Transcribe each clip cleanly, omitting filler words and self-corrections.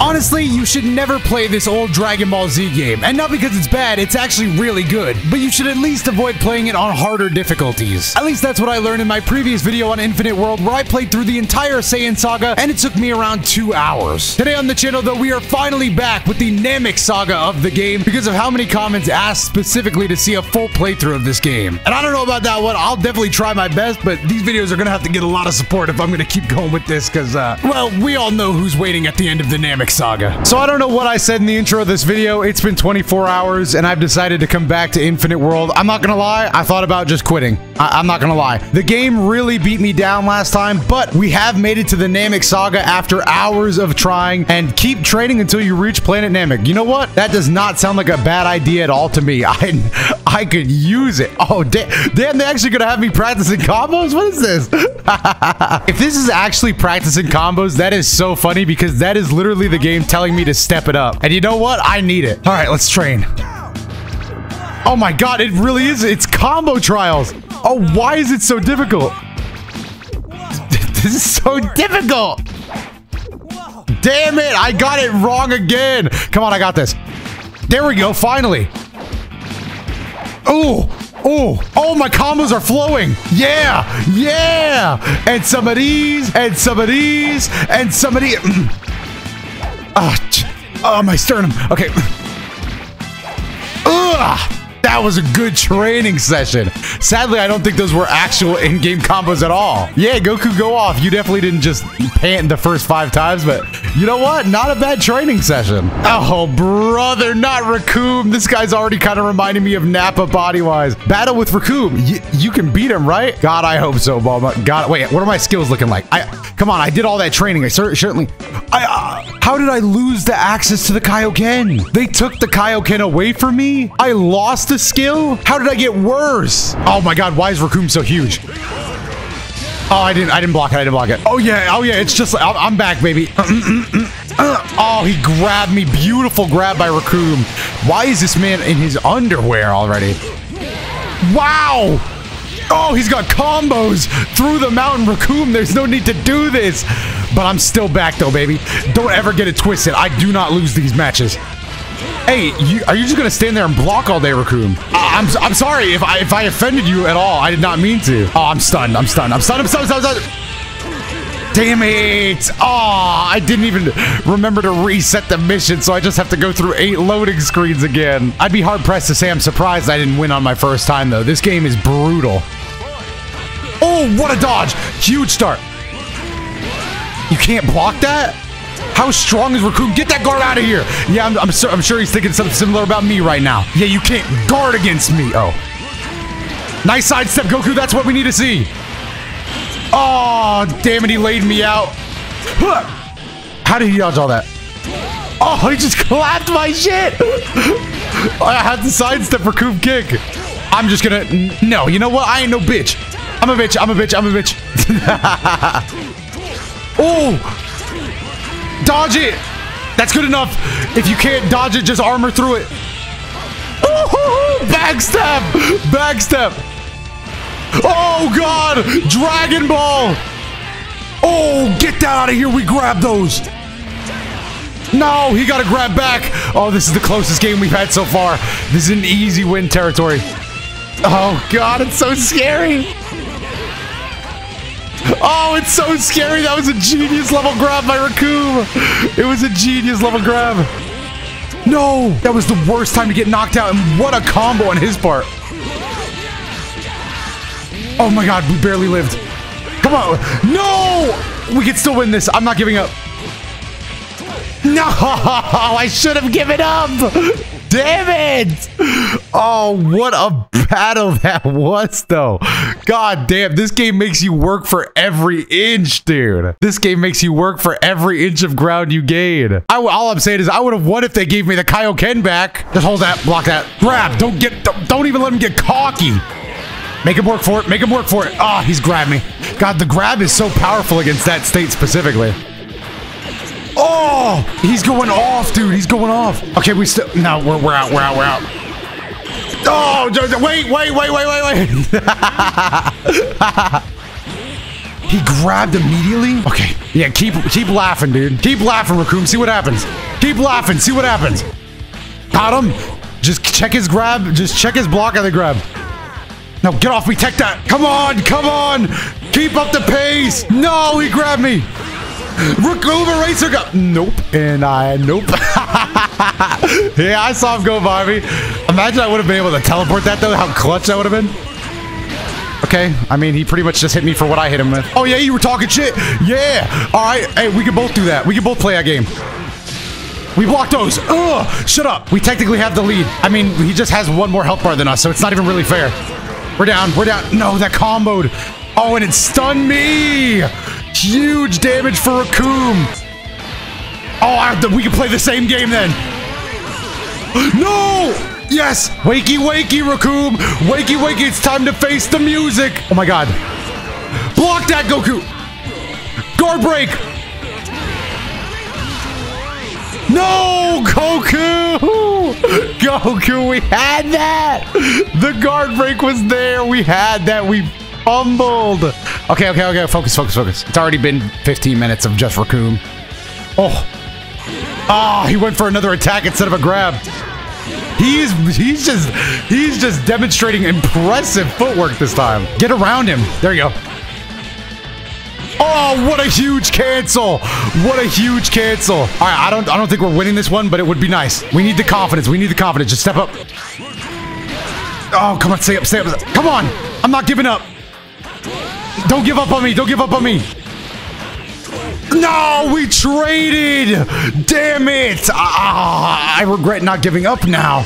Honestly, you should never play this old Dragon Ball Z game, and not because it's bad, it's actually really good, but you should at least avoid playing it on harder difficulties. At least that's what I learned in my previous video on Infinite World, where I played through the entire Saiyan Saga, and it took me around 2 hours. Today on the channel, though, we are finally back with the Namek Saga of the game, because of how many comments asked specifically to see a full playthrough of this game. And I don't know about that one, I'll definitely try my best, but these videos are gonna have to get a lot of support if I'm gonna keep going with this, because, well, we all know who's waiting at the end of the Namek Saga. So I don't know what I said in the intro of this video. It's been 24 hours and I've decided to come back to Infinite World. I'm not gonna lie, I thought about just quitting. I'm not gonna lie. The game really beat me down last time, but we have made it to the Namek Saga after hours of trying, and keep training until you reach Planet Namek. You know what? That does not sound like a bad idea at all to me. I could use it. Oh, damn, they're actually gonna have me practicing combos? What is this? If this is actually practicing combos, that is so funny, because that is literally the game telling me to step it up. And you know what? I need it. All right, let's train. Oh my god, it really is. It's combo trials. Oh, why is it so difficult? This is so difficult. Damn it, I got it wrong again. Come on, I got this. There we go, finally. Oh, oh, oh, my combos are flowing. Yeah, yeah. And some of these, and some of these, and some of these. Oh, my sternum. Okay. Ugh. That was a good training session. Sadly, I don't think those were actual in-game combos at all. Yeah, Goku, go off. You definitely didn't just pant the first 5 times, but you know what? Not a bad training session. Oh, brother, not Raccoon. This guy's already kind of reminding me of Nappa body-wise. Battle with Raccoon. You can beat him, right? God, I hope so, Bulma. God, wait, what are my skills looking like? Come on, I did all that training. How did I lose the access to the Kaioken? They took the Kaioken away from me? I lost the skill? How did I get worse? Oh my god, why is Raccoon so huge? Oh, I didn't block it. Oh yeah, it's just, I'm back, baby. Oh, he grabbed me. Beautiful grab by Raccoon. Why is this man in his underwear already? Wow! Oh, he's got combos through the mountain. Raccoon, there's no need to do this. But I'm still back though, baby. Don't ever get it twisted. I do not lose these matches. Hey, are you just gonna stand there and block all day, Raccoon? I'm sorry if I offended you at all. I did not mean to. Oh, I'm stunned. Damn it! Oh, I didn't even remember to reset the mission, so I just have to go through 8 loading screens again. I'd be hard pressed to say I'm surprised I didn't win on my first time though. This game is brutal. Oh, what a dodge! Huge start. You can't block that? How strong is Raccoon? Get that guard out of here! Yeah, I'm sure he's thinking something similar about me right now. Yeah, you can't guard against me. Oh. Nice sidestep, Goku. That's what we need to see. Oh, damn it. He laid me out. How did he dodge all that? Oh, he just clapped my shit. I have to sidestep Raccoon kick. I'm just gonna... No, you know what? I ain't no bitch. I'm a bitch. Oh! Dodge it! That's good enough. If you can't dodge it, just armor through it. Ooh, backstab! Backstab! Oh god! Dragon Ball! Oh, get that out of here! We grab those! No, he got to grab back! Oh, this is the closest game we've had so far. This is an easy win territory. Oh god, it's so scary! Oh, it's so scary. That was a genius level grab by Raccoon. It was a genius level grab. No, that was the worst time to get knocked out, and what a combo on his part. Oh my god, we barely lived. Come on. No, we can still win this. I'm not giving up. No, I should have given up. Damn it. Oh, what a battle that was though. God damn, this game makes you work for every inch, dude. This game makes you work for every inch of ground you gain. All I'm saying is I would have won if they gave me the Kaioken back. Just hold that, block that, grab. Don't even let him get cocky. Make him work for it. Ah, oh, he's grabbed me. God, the grab is so powerful against that state specifically. Oh, he's going off, dude. He's going off. Okay, we still... No, we're out. Oh, wait. He grabbed immediately? Okay. Yeah, keep laughing, dude. Keep laughing, Raccoon. See what happens. Keep laughing. See what happens. Got him. Just check his grab. Just check his block on the grab. No, get off me. Tech that. Come on. Come on. Keep up the pace. No, he grabbed me. Raccoon Eraser got... Nope. And I... Nope. Yeah, I saw him go by me. Imagine I would have been able to teleport that, though. How clutch that would have been. Okay, I mean, he pretty much just hit me for what I hit him with. Oh, yeah, you were talking shit. Yeah. All right. Hey, we can both do that. We can both play that game. We blocked those. Ugh, shut up. We technically have the lead. I mean, he just has one more health bar than us, so it's not even really fair. We're down. We're down. No, that comboed. Oh, and it stunned me. Huge damage for Raccoon. Oh, we can play the same game then. No! Yes! Wakey, wakey, Raccoon! Wakey, wakey, it's time to face the music! Oh my god. Block that, Goku! Guard break! No, Goku! Goku, we had that! The guard break was there! We had that! We fumbled! Okay, okay, okay, focus, focus, focus. It's already been 15 minutes of just Raccoon. Oh. Ah, oh, he went for another attack instead of a grab. He's just demonstrating impressive footwork this time. Get around him. There you go. Oh, what a huge cancel. What a huge cancel. All right, I don't think we're winning this one, but it would be nice. We need the confidence. We need the confidence. Just step up. Oh, come on, stay up, stay up. Come on. I'm not giving up. Don't give up on me. Don't give up on me. No, we traded! Damn it! Ah, I regret not giving up now.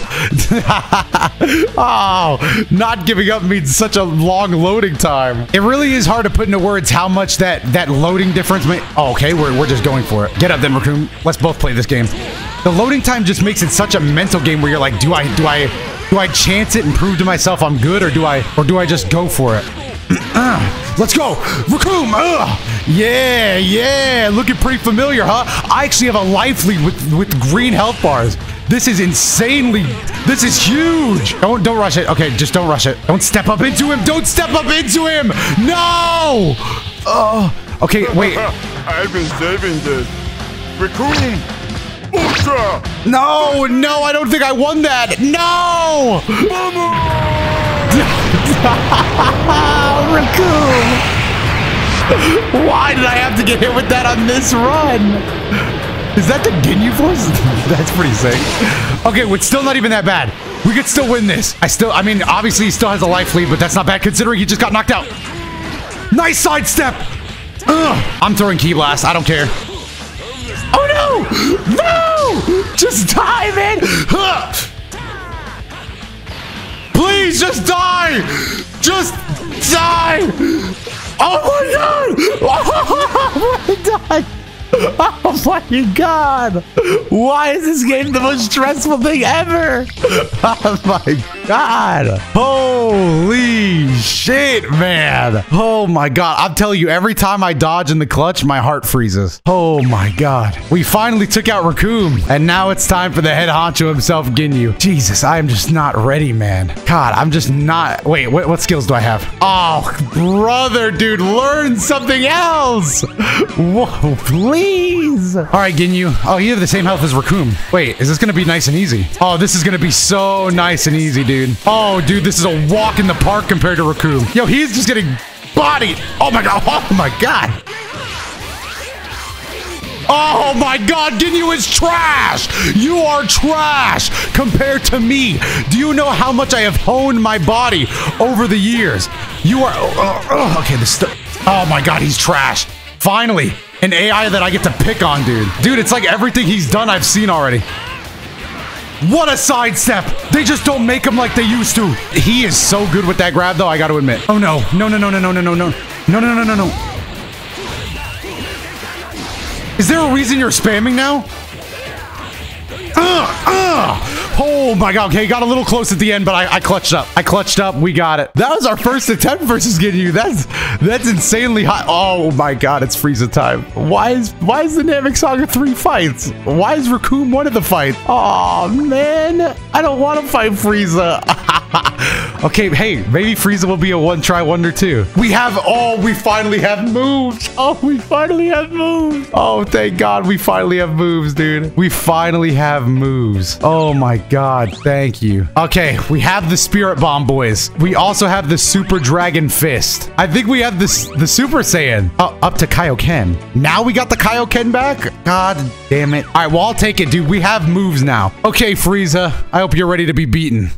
Oh, not giving up means such a long loading time. It really is hard to put into words how much that loading difference may... Oh, okay, we're just going for it. Get up then, Raccoon. Let's both play this game. The loading time just makes it such a mental game where you're like, do I chance it and prove to myself I'm good, or do I just go for it? Let's go, Raccoon! Yeah, yeah, looking pretty familiar, huh? I actually have a life lead with green health bars. This is insanely, this is huge. Don't rush it. Okay, just don't rush it. Don't step up into him. Don't step up into him. No. Okay, wait. I've been saving this, Raccoon. Ultra. No, no, I don't think I won that. No. Mama! Raccoon! Why did I have to get hit with that on this run? Is that the Ginyu force? That's pretty sick. Okay, it's still not even that bad. We could still win this. I mean, obviously he still has a life lead, but that's not bad considering he just got knocked out. Nice sidestep! I'm throwing Ki Blast. I don't care. Oh no! No! Just die, man! Please, just die! Just die! Oh my god! Oh my god! Oh my god! Why is this game the most stressful thing ever? Oh my god! Holy shit, man! Oh my god! I'm telling you, every time I dodge in the clutch, my heart freezes. Oh my god! We finally took out Raccoon, and now it's time for the head honcho himself, Ginyu. Jesus, I am just not ready, man. God, I'm just not. Wait, what skills do I have? Oh, brother, dude, learn something else! Whoa, please. Please. All right, Ginyu. Oh, you have the same health as Raccoon. Wait, is this going to be nice and easy? Oh, this is going to be so nice and easy, dude. Oh, dude, this is a walk in the park compared to Raccoon. Yo, he's just getting bodied. Oh, my God. Oh, my God. Oh, my God. Ginyu is trash. You are trash compared to me. Do you know how much I have honed my body over the years? You are... okay, this... Oh, my God. He's trash. Finally. An AI that I get to pick on, dude. Dude, it's like everything he's done I've seen already. What a sidestep. They just don't make him like they used to. He is so good with that grab, though, I got to admit. Oh, no. No, no, no, no, no, no, no, no, no, no, no, no, no. Is there a reason you're spamming now? Oh, my God. Okay, got a little close at the end, but I clutched up. I clutched up. We got it. That was our first attempt versus Ginyu. That's insanely hot. Oh, my God. It's Frieza time. Why is the Namek Saga 3 fights? Why is Raccoon one of the fights? Oh, man. I don't want to fight Frieza. Okay, hey, maybe Frieza will be a one-try wonder too. We have, oh, we finally have moves. Oh, we finally have moves. Oh, thank God, we finally have moves, dude. We finally have moves. Oh my God, thank you. Okay, we have the Spirit Bomb, boys. We also have the Super Dragon Fist. I think we have the Super Saiyan. Oh, up to Kaioken. Now we got the Kaioken back? God damn it. All right, well, I'll take it, dude. We have moves now. Okay, Frieza, I hope you're ready to be beaten.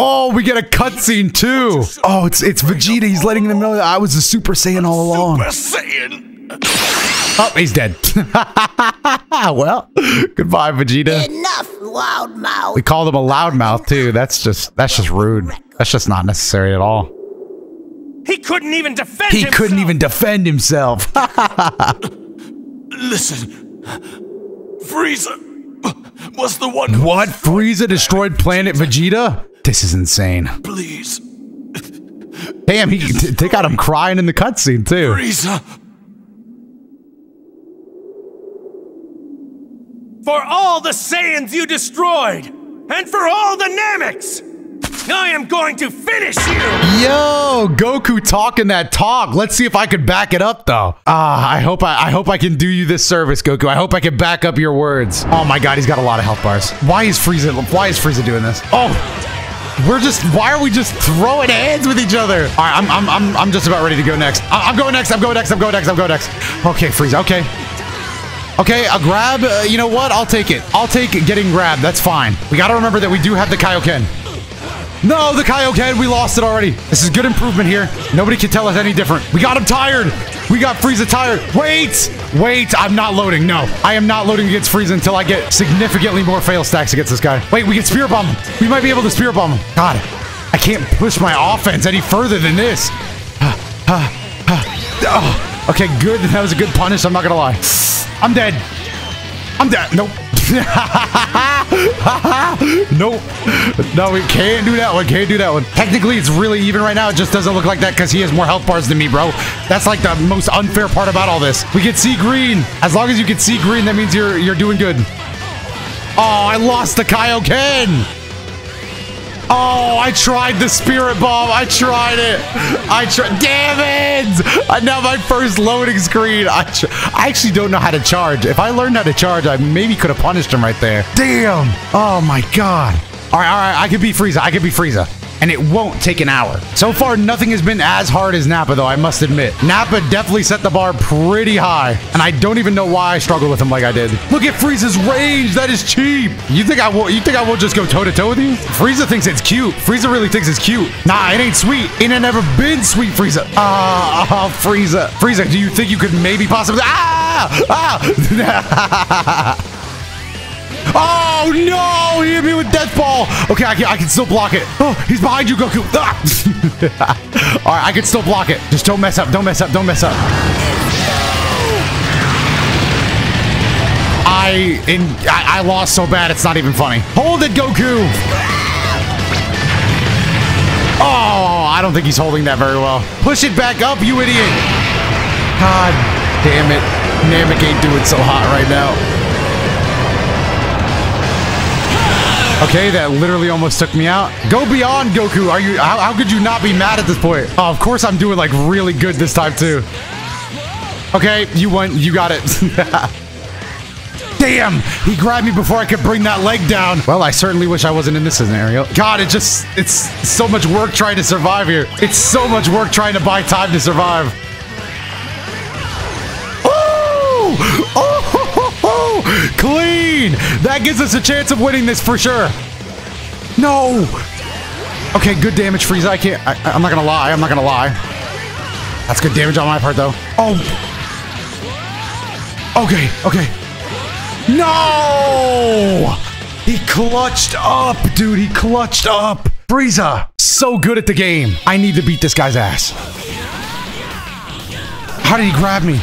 Oh, we get a cutscene too. Oh, it's Vegeta. He's letting them know that I was a Super Saiyan all along. Super Saiyan. Oh, he's dead. Well, goodbye, Vegeta. Enough, loudmouth. We called him a loudmouth too. That's just rude. That's just not necessary at all. He couldn't even defend himself. Listen, Frieza was the one. What? Frieza destroyed Planet Vegeta? This is insane. Please. Damn, they got him crying in the cutscene too. Frieza. For all the Saiyans you destroyed, and for all the Nameks, I am going to finish you! Yo, Goku talking that talk. Let's see if I could back it up though. Ah, I hope I can do you this service, Goku. I hope I can back up your words. Oh my God, he's got a lot of health bars. Why is Frieza doing this? Oh! Why are we just throwing hands with each other? All right, I'm just about ready to go next. I'm going next. Okay, Frieza, okay. Okay, a grab, you know what? I'll take it. I'll take getting grabbed, that's fine. We gotta remember that we do have the Kaioken. No, the Kaioken, we lost it already. This is good improvement here. Nobody can tell us any different. We got him tired. We got Frieza tired. Wait, I'm not loading. No, I am not loading against Frieza until I get significantly more fail stacks against this guy. Wait, we can Spirit Bomb him. We might be able to Spirit Bomb him. God, I can't push my offense any further than this. Oh, okay, good. That was a good punish. I'm not gonna lie. I'm dead. Nope. Nope. No, we can't do that one. Technically, it's really even right now. It just doesn't look like that because he has more health bars than me, bro. That's like the most unfair part about all this. We can see green. As long as you can see green, that means you're doing good. Oh, I lost the Kaioken. Oh, I tried the Spirit Bomb. I tried it. Damn it! Now my first loading screen. I actually don't know how to charge. If I learned how to charge, I maybe could have punished him right there. Damn! Oh my God. All right. I could be Frieza. And it won't take an hour. So far, nothing has been as hard as Nappa, though, I must admit. Nappa definitely set the bar pretty high, and I don't even know why I struggled with him like I did. Look at Frieza's range. That is cheap. You think I won't just go toe-to-toe with you? Frieza thinks it's cute. Frieza really thinks it's cute. Nah, it ain't sweet. It ain't never been sweet, Frieza. Frieza. Frieza, do you think you could maybe possibly... Oh no! He hit me with Death Ball! Okay, I can still block it. Oh, he's behind you, Goku! Ah. Alright, I can still block it. Just don't mess up, don't mess up. I lost so bad it's not even funny. Hold it, Goku! Oh, I don't think he's holding that very well. Push it back up, you idiot! God damn it. Namek ain't doing so hot right now. Okay, that literally almost took me out. Go beyond, Goku. Are you? How could you not be mad at this point? Oh, of course I'm doing like really good this time too. Okay, you won. You got it. Damn, he grabbed me before I could bring that leg down. Well, I certainly wish I wasn't in this scenario. God, it's so much work trying to survive here. It's so much work trying to buy time to survive. Clean! That gives us a chance of winning this for sure. No! Okay, good damage, Frieza. I'm not gonna lie. That's good damage on my part, though. Oh! Okay. No! He clutched up, dude. Frieza, so good at the game. I need to beat this guy's ass. How did he grab me?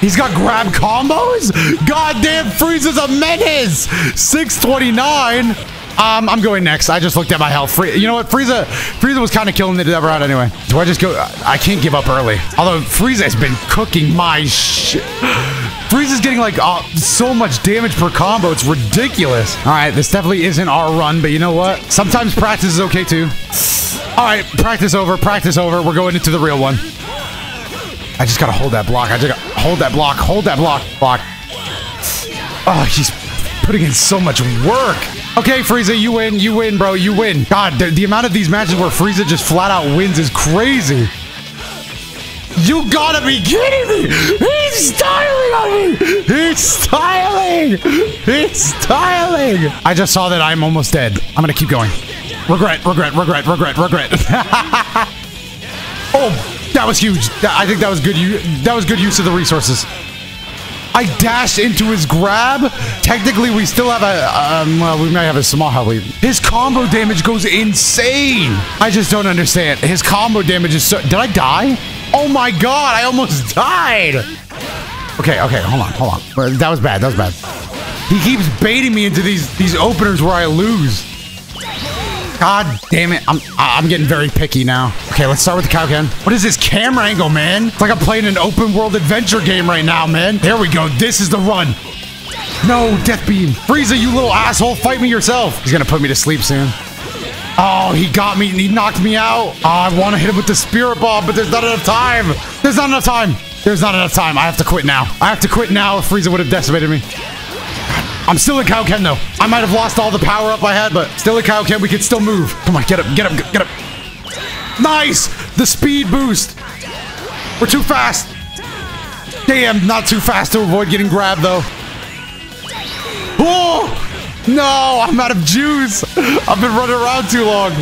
He's got grab combos? Goddamn, Frieza's a menace! 629. I'm going next. I just looked at my health. You know what? Frieza was kind of killing it that round anyway. Do I just go? I can't give up early. Although Frieza has been cooking my shit. Frieza's getting like so much damage per combo. It's ridiculous. All right, this definitely isn't our run, but you know what? Sometimes practice is okay too. All right, practice over, practice over. We're going into the real one. I just gotta hold that block. I just gotta hold that block, hold that block, block. Oh, he's putting in so much work. Okay, Frieza, you win, bro, you win. God, the amount of these matches where Frieza just flat out wins is crazy. You gotta be kidding me! He's styling on me! He's styling! He's styling! I just saw that I'm almost dead. I'm gonna keep going. Regret, regret, regret, regret, regret. Oh, that was huge. I think that was good. That was good use of the resources. I dashed into his grab. Technically, we still have a, well, we might have a small help. His combo damage goes insane. I just don't understand. His combo damage is so, did I die? Oh my God, I almost died. Okay, okay, hold on, hold on. That was bad, that was bad. He keeps baiting me into these openers where I lose. God damn it, I'm getting very picky now. Okay, let's start with the Kaioken. What is this camera angle, man? It's like I'm playing an open world adventure game right now, man. There we go, this is the run. No, Death Beam. Frieza, you little asshole, fight me yourself. He's gonna put me to sleep soon. Oh, he got me. He knocked me out. Oh, I want to hit him with the Spirit Bomb, but there's not enough time. There's not enough time. There's not enough time. I have to quit now. I have to quit now. If Frieza would have decimated me. I'm still in Kaioken, though. I might have lost all the power up I had, but still in Kaioken. We can still move. Come on, get up, get up, get up. Nice. The speed boost. We're too fast. Damn, not too fast to avoid getting grabbed, though. Oh! No, I'm out of juice. I've been running around too long.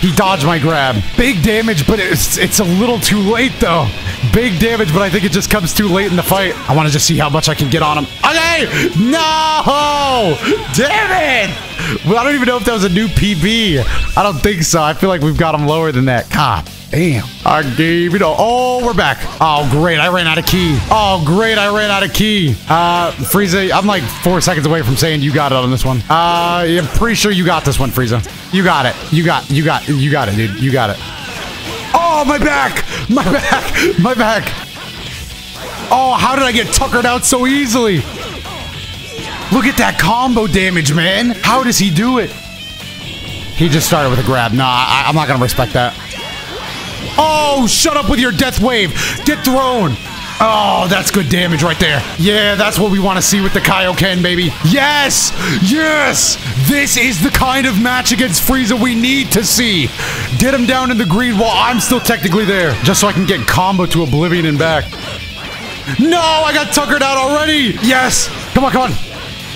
He dodged my grab. Big damage, but it's a little too late, though. Big damage, but I think it just comes too late in the fight. I want to just see how much I can get on him. Okay! No! Damn it! Well, I don't even know if that was a new PB. I don't think so. I feel like we've got him lower than that. God damn. I gave it all. Oh, we're back. Oh, great. I ran out of ki. Oh, great. I ran out of ki. Frieza, I'm like 4 seconds away from saying you got it on this one. I'm pretty sure you got this one, Frieza. You got it. You got it, dude. You got it. Oh, my back. My back. My back. Oh, how did I get tuckered out so easily? Look at that combo damage, man. How does he do it? He just started with a grab. Nah, I'm not going to respect that. Oh, shut up with your death wave. Get thrown. Oh, that's good damage right there. Yeah, that's what we want to see with the Kaioken, baby. Yes! Yes! This is the kind of match against Frieza we need to see. Get him down in the green while I'm still technically there. Just so I can get combo to oblivion and back. No, I got tuckered out already. Yes! Come on, come on.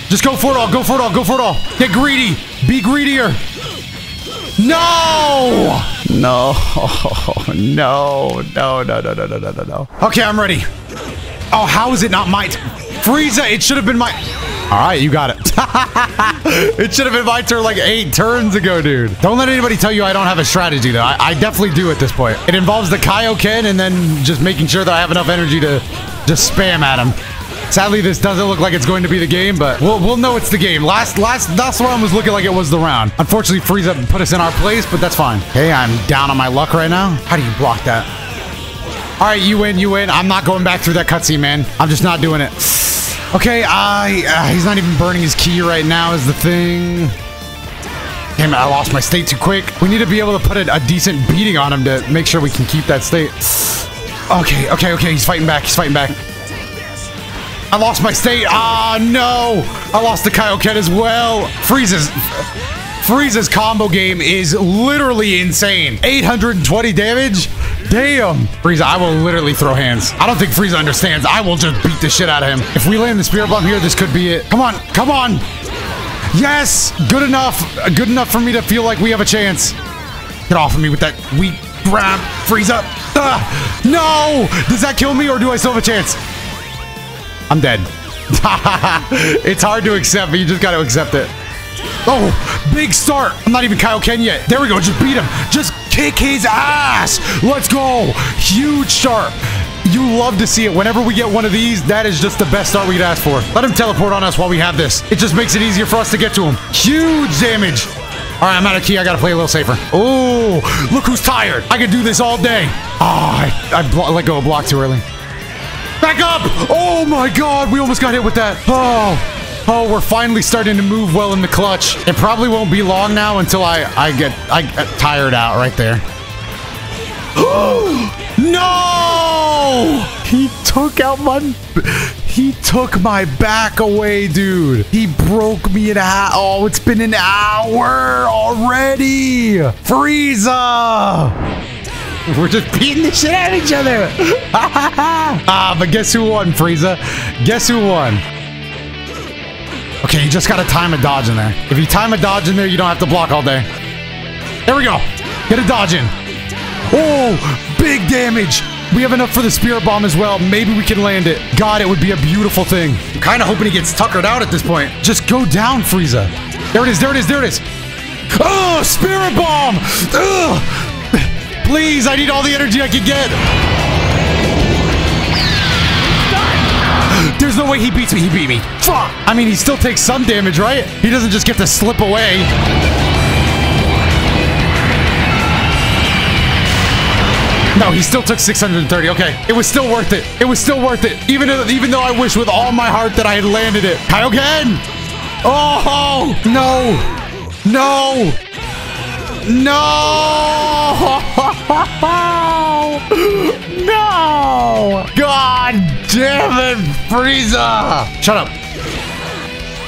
Just go for it all. Go for it all. Go for it all. Get greedy. Be greedier. No! No, no, no, no, no, no, no, no, no. Okay, I'm ready. Oh, how is it not my Frieza? It should have been my. All right, you got it. It should have been my turn like 8 turns ago, dude. Don't let anybody tell you I don't have a strategy, though. I definitely do at this point. It involves the Kaioken and then just making sure that I have enough energy to just spam at him. Sadly, this doesn't look like it's going to be the game, but we'll know it's the game. Last round was looking like it was the round. Unfortunately, Frieza put us in our place, but that's fine. Hey, I'm down on my luck right now. How do you block that? All right, you win, you win. I'm not going back through that cutscene, man. I'm just not doing it. Okay, he's not even burning his ki right now is the thing. Damn it, I lost my state too quick. We need to be able to put a decent beating on him to make sure we can keep that state. Okay, okay, okay, he's fighting back, he's fighting back. I lost my state. Ah, no. I lost the Kaioken as well. Frieza's combo game is literally insane. 820 damage? Damn. Frieza, I will literally throw hands. I don't think Frieza understands. I will just beat the shit out of him. If we land the Spirit Bomb here, this could be it. Come on. Come on. Yes. Good enough. Good enough for me to feel like we have a chance. Get off of me with that weak grab. Frieza. No. Does that kill me or do I still have a chance? I'm dead. It's hard to accept, but you just gotta accept it. Oh, big start. I'm not even Kaioken yet. There we go. Just beat him. Just kick his ass. Let's go. Huge start. You love to see it. Whenever we get one of these, that is just the best start we could ask for. Let him teleport on us while we have this. It just makes it easier for us to get to him. Huge damage. All right, I'm out of ki. I gotta play a little safer. Oh, look who's tired. I could do this all day. Ah, I let go of block too early. Back up! Oh my god, we almost got hit with that. Oh, we're finally starting to move well in the clutch. It probably won't be long now until I get tired out right there. No! He took out my... He took my back away, dude. He broke me in half. Oh, it's been an hour already. Frieza! We're just beating the shit out of each other. But guess who won, Frieza? Guess who won? Okay, you just gotta time a dodge in there. If you time a dodge in there, you don't have to block all day. There we go. Get a dodge in. Oh, big damage. We have enough for the Spirit Bomb as well. Maybe we can land it. God, it would be a beautiful thing. I'm kind of hoping he gets tuckered out at this point. Just go down, Frieza. There it is, there it is, there it is. Oh, Spirit Bomb. Ugh. Please, I need all the energy I can get. There's no way he beats me. He beat me. Fuck. I mean, he still takes some damage, right? He doesn't just get to slip away. No, he still took 630. Okay. It was still worth it. It was still worth it. Even though I wish with all my heart that I had landed it. Kaioken! Oh, no. No. No! No! God damn it, Frieza! Shut up.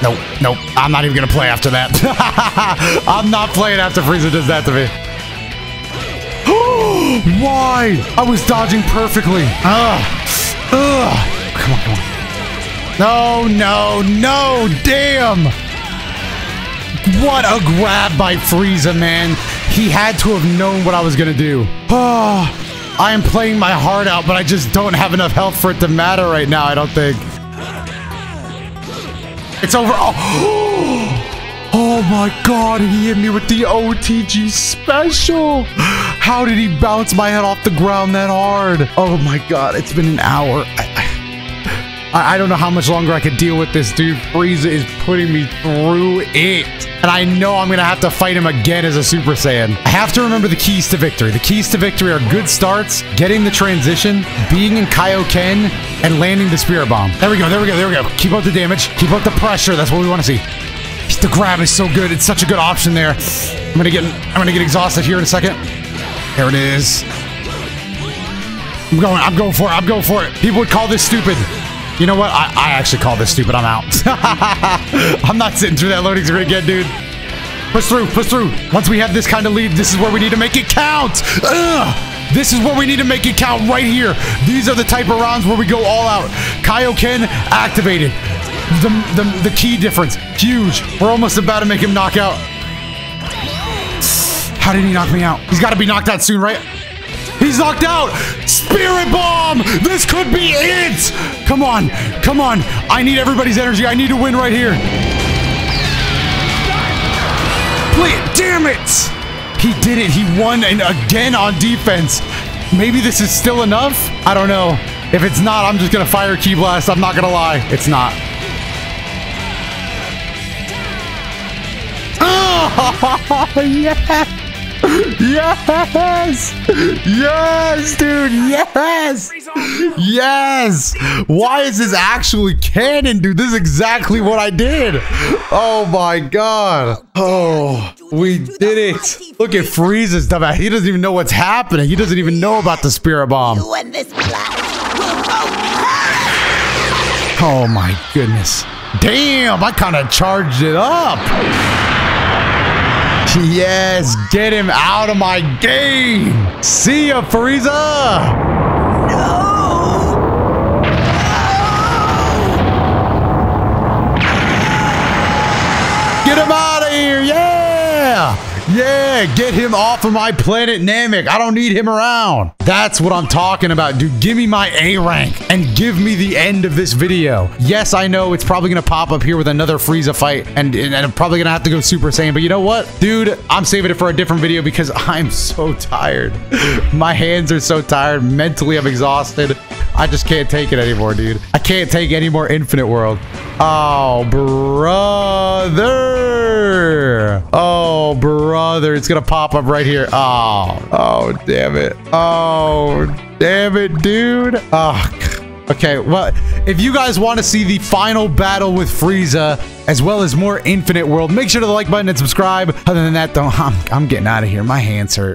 Nope, nope. I'm not even gonna play after that. I'm not playing after Frieza does that to me. Why? I was dodging perfectly. Come on, come on. No, no, no! Damn! What a grab by Frieza, man. He had to have known what I was gonna do. Oh, I am playing my heart out, but I just don't have enough health for it to matter right now, I don't think. It's over. Oh, oh my god, he hit me with the OTG special. How did he bounce my head off the ground that hard? Oh my god, it's been an hour. I don't know how much longer I could deal with this, dude. Frieza is putting me through it. And I know I'm going to have to fight him again as a Super Saiyan. I have to remember the keys to victory. The keys to victory are good starts, getting the transition, being in Kaioken, and landing the Spirit Bomb. There we go, there we go, there we go. Keep up the damage. Keep up the pressure. That's what we want to see. The grab is so good. It's such a good option there. I'm going to get exhausted here in a second. There it is. I'm going for it. I'm going for it. People would call this stupid. You know what? I actually call this stupid. I'm out. I'm not sitting through that loading screen again, dude. Push through. Push through. Once we have this kind of lead, this is where we need to make it count. Ugh. This is where we need to make it count right here. These are the type of rounds where we go all out. Kaioken activated. The key difference. Huge. We're almost about to make him knock out. How did he knock me out? He's got to be knocked out soon, right? He's knocked out. Spirit Bomb. This could be it. Come on. Come on. I need everybody's energy. I need to win right here. Play it. Damn it. He did it. He won and again on defense. Maybe this is still enough. I don't know. If it's not, I'm just going to fire Ki Blast. I'm not going to lie. It's not. Oh, yeah. Yes! Yes, dude! Yes! Yes! Why is this actually canon, dude? This is exactly what I did! Oh my god! Oh, we did it! Look at Frieza's dumbass. He doesn't even know what's happening. He doesn't even know about the Spirit Bomb. Oh my goodness. Damn, I kind of charged it up! Yes, get him out of my game. See ya, Frieza. No. No. Get him out of here. Yeah. Yeah, get him off of my planet Namek. I don't need him around. That's what I'm talking about, dude. Give me my A rank and give me the end of this video. Yes, I know it's probably going to pop up here with another Frieza fight and I'm probably going to have to go Super Saiyan. But you know what, dude? I'm saving it for a different video because I'm so tired. My hands are so tired. Mentally, I'm exhausted. I just can't take it anymore, dude. I can't take any more Infinite World. Oh, brother. Oh, brother. It's going to pop up right here. Oh, damn it. Oh, damn it, dude. Oh, Okay, well, if you guys want to see the final battle with Frieza, as well as more Infinite World, make sure to like button and subscribe. Other than that, though, I'm getting out of here. My hands hurt.